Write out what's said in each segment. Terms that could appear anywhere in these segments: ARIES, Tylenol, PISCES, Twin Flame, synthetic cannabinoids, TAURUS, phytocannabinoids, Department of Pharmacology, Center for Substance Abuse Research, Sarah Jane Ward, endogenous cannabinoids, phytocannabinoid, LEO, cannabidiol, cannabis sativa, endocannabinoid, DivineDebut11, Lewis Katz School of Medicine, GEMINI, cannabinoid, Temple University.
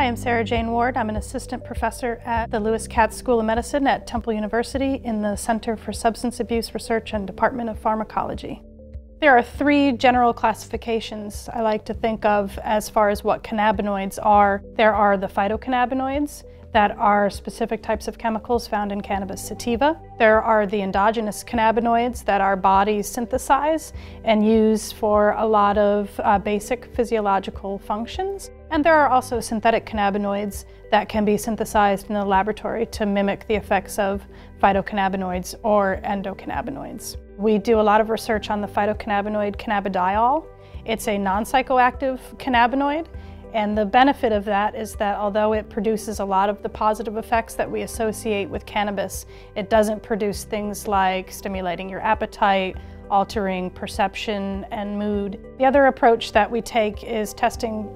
Hi, I'm Sarah Jane Ward. I'm an assistant professor at the Lewis Katz School of Medicine at Temple University in the Center for Substance Abuse Research and Department of Pharmacology. There are three general classifications I like to think of as far as what cannabinoids are. There are the phytocannabinoids that are specific types of chemicals found in cannabis sativa. There are the endogenous cannabinoids that our bodies synthesize and use for a lot of basic physiological functions. And there are also synthetic cannabinoids that can be synthesized in the laboratory to mimic the effects of phytocannabinoids or endocannabinoids. We do a lot of research on the phytocannabinoid cannabidiol. It's a non-psychoactive cannabinoid, and the benefit of that is that although it produces a lot of the positive effects that we associate with cannabis, it doesn't produce things like stimulating your appetite, altering perception and mood. The other approach that we take is testing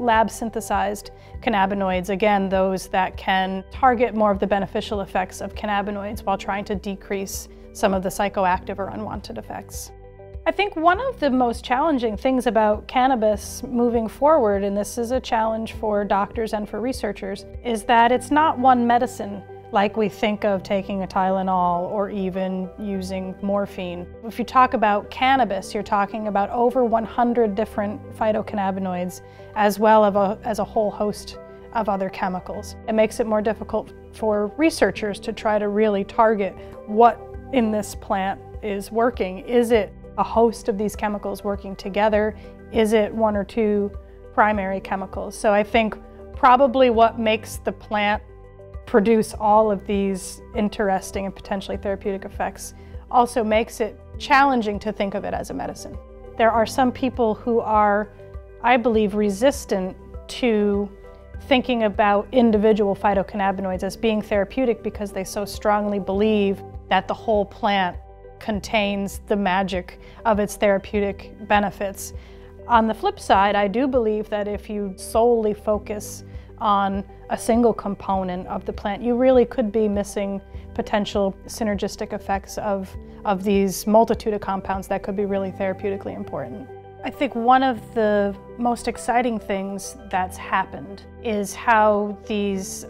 lab-synthesized cannabinoids, again, those that can target more of the beneficial effects of cannabinoids while trying to decrease some of the psychoactive or unwanted effects. I think one of the most challenging things about cannabis moving forward, and this is a challenge for doctors and for researchers, is that it's not one medicine like we think of taking a Tylenol or even using morphine. If you talk about cannabis, you're talking about over 100 different phytocannabinoids as well as a whole host of other chemicals. It makes it more difficult for researchers to try to really target what in this plant is working. Is it a host of these chemicals working together? Is it one or two primary chemicals? So I think probably what makes the plant produce all of these interesting and potentially therapeutic effects also makes it challenging to think of it as a medicine. There are some people who are, I believe, resistant to thinking about individual phytocannabinoids as being therapeutic because they so strongly believe that the whole plant contains the magic of its therapeutic benefits. On the flip side, I do believe that if you solely focus on a single component of the plant, you really could be missing potential synergistic effects of these multitude of compounds that could be really therapeutically important. I think one of the most exciting things that's happened is how these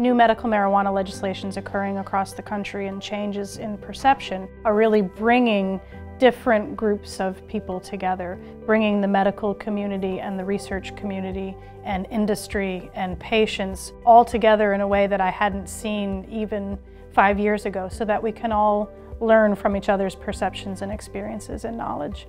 new medical marijuana legislations occurring across the country and changes in perception are really bringing different groups of people together, bringing the medical community and the research community and industry and patients all together in a way that I hadn't seen even 5 years ago, so that we can all learn from each other's perceptions and experiences and knowledge.